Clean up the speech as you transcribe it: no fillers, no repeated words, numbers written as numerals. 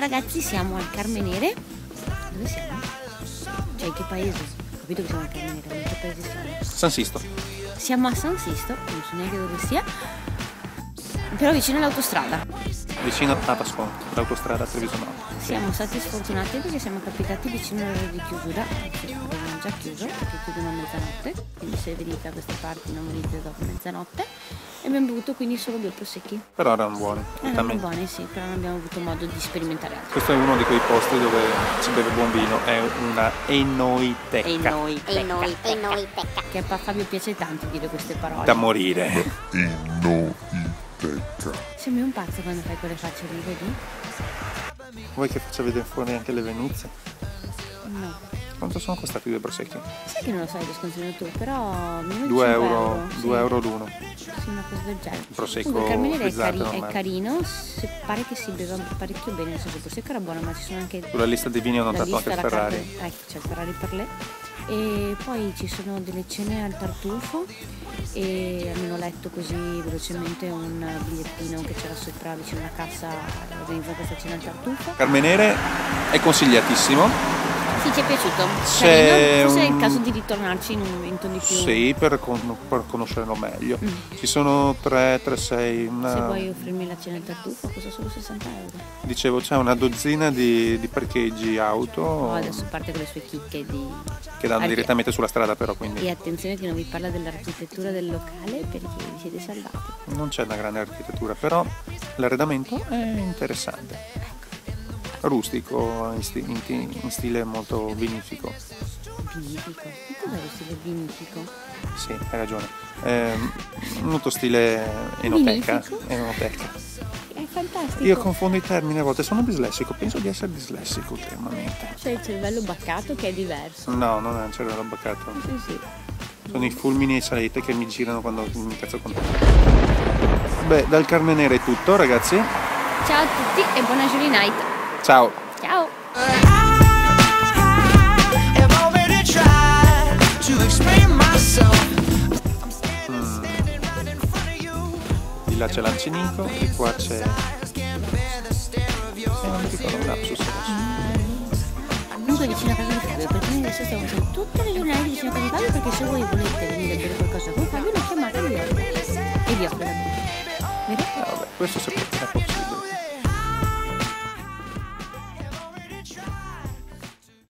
ragazzi, siamo al Carmenere. Dove siamo? Cioè, in che paese? Ho capito che siamo al Carmenere, in che paese siamo? San Sisto. Siamo a San Sisto, non so neanche dove sia, però vicino all'autostrada. Vicino a Tatasfort, l'autostrada Treviso. Siamo stati sfortunati perché siamo capitati vicino all'ora di chiusura, perché avevano già chiuso, perché chiudono a mezzanotte, quindi se venite a queste parti non venite dopo mezzanotte. E abbiamo bevuto quindi solo 2 prosecchi. Però erano buoni. Erano buoni, sì, però non abbiamo avuto modo di sperimentare altro. Questo è uno di quei posti dove si beve buon vino, è una enoiteca. Enoiteca. Che a Fabio piace tanto dire queste parole. Da morire. Enoiteca. Sembri un pazzo quando fai quelle facce lì, vedi? Vuoi che faccia vedere fuori anche le Venizie? No. Quanto sono costati 2 prosecchi? Sai che non lo sai, lo scontrino tu, però... 2 euro, sì. 2 euro l'uno. Sì, una cosa del genere. Il prosecco il Carmenere è carino, se pare che si beva parecchio bene, nel senso il prosecco era buono, ma ci sono anche... Sulla lista dei vini ho notato anche il Ferrari. Ecco, c'è il Ferrari per lei. E poi ci sono delle cene al tartufo e almeno ho letto così velocemente un bigliettino che c'era sopra vicino alla cassa, organizza questa cena al tartufo. Carmenere è consigliatissimo. Sì, ci è piaciuto, forse è il caso di ritornarci in un momento di più. Sì, per conoscerlo meglio. Ci sono 3, 6... Se vuoi offrirmi la cena al tartufo, costa solo 60 euro. Dicevo, c'è una dozzina di parcheggi auto. No, adesso parte con le sue chicche di... Che danno direttamente sulla strada però, quindi... E attenzione che non vi parla dell'architettura del locale perché vi siete salvati. Non c'è una grande architettura, però l'arredamento è interessante. Rustico, in stile molto vinifico. Vinifico? E cos'è lo stile vinifico? Sì, hai ragione. Molto stile enoteca. È fantastico. Io confondo i termini a volte, sono dislessico, penso di essere dislessico ultimamente. C'è il cervello baccato che è diverso. No, non è un cervello baccato. Sì, sì. Sono i fulmini e i saette che mi girano quando mi cazzo con te. Beh, dal Carmenere è tutto, ragazzi. Ciao a tutti e buona Jolienight. Ciao. Ciao. Di là c'è Lancenigo e qua c'è... non mi ricordo un lapsus. Comunque vicino a casa di Fabio, perché noi adesso stiamo facendo tutte le giornate vicino a casa di Fabio, perché se voi volete venire a vedere qualcosa con Fabio, lo chiamate lui e vi offre da qui. Vabbè, questo è possibile.